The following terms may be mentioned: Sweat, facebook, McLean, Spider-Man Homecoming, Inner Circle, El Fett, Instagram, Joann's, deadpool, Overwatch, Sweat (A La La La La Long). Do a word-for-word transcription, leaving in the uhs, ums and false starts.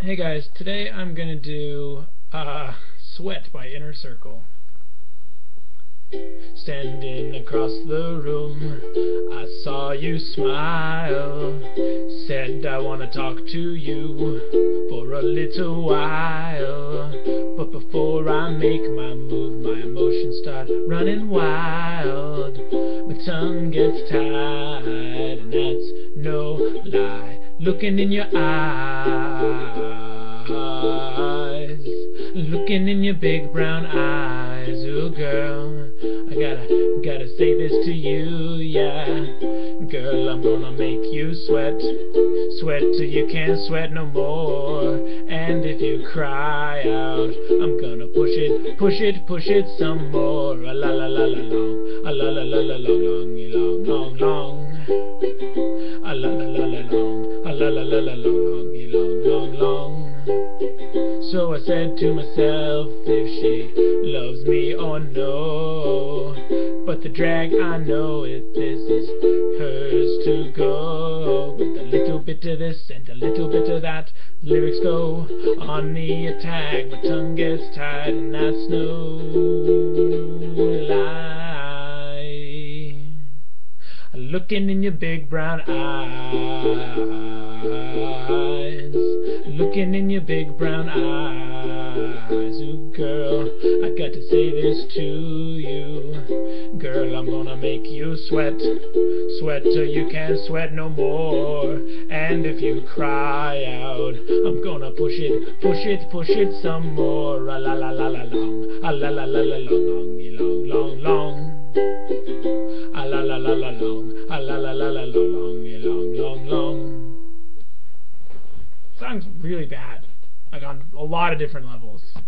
Hey guys, today I'm going to do uh, Sweat by Inner Circle. Standing across the room, I saw you smile. Said I want to talk to you for a little while. But before I make my move, my emotions start running wild. My tongue gets tied, and that's no lie. Looking in your eyes, looking in your big brown eyes. Ooh girl, I gotta, gotta say this to you, yeah. Girl, I'm gonna make you sweat, sweat till you can't sweat no more. And if you cry out, I'm gonna push it, push it, push it some more. A la la la la long, a la la la la long, long, long, long, a la la la la long. La la la la long, long, long, long. So I said to myself, if she loves me or no. But the drag, I know it, this is hers to go. With a little bit of this and a little bit of that, lyrics go on the attack. My tongue gets tied, and that's no lie. Looking in your big brown eyes. Eyes, looking in your big brown eyes. Ooh girl, I got to say this to you. Girl, I'm gonna make you sweat, sweat till you can't sweat no more. And if you cry out, I'm gonna push it, push it, push it some more. A la la la la long, a la la la la long, long, long, long, a la la la la long, a la la la la long, long, long, long. Sounds really bad, like on a lot of different levels.